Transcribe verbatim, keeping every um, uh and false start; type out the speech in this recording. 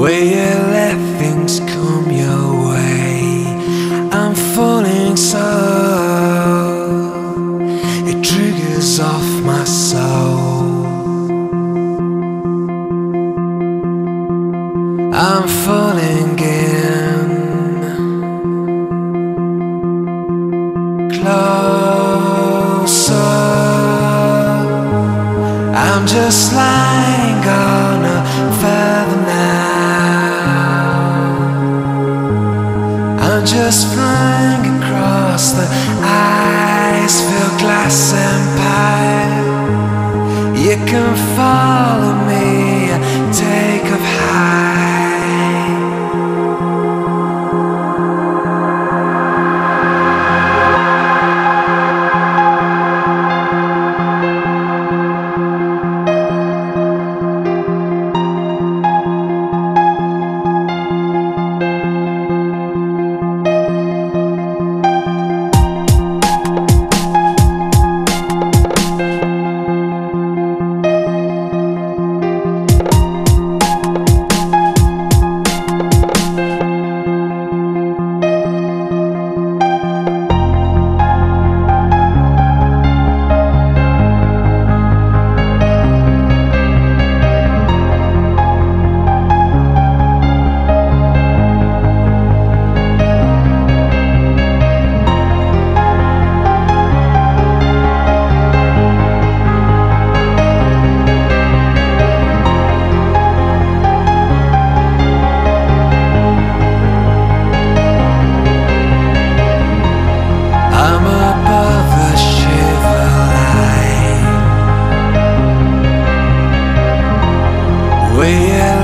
way you let things come your way. I'm falling so it triggers off my soul. I'm falling in closer. I'm just lying on a feather now. I'm just flying across the ice, feel glass and pie. You can follow me, take off we